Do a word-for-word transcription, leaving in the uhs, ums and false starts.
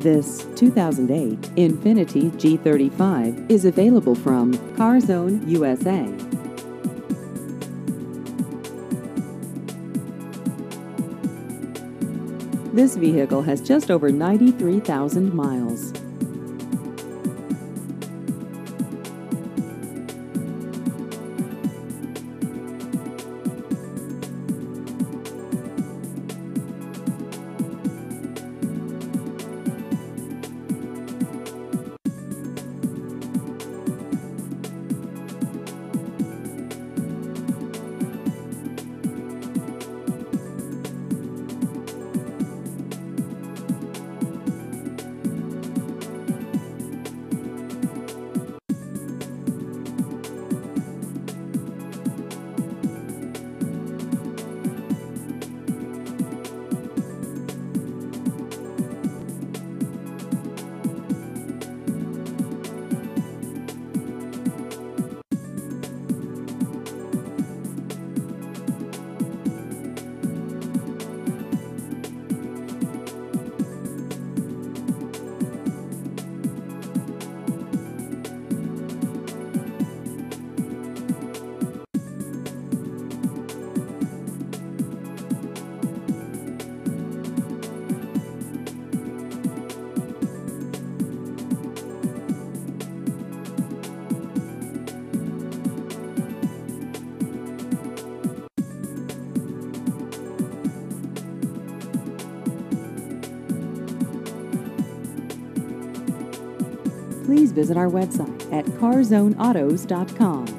This two thousand eight Infiniti G thirty-five is available from CarZone U S A. This vehicle has just over ninety-three thousand miles. Please visit our website at carzone autos dot com.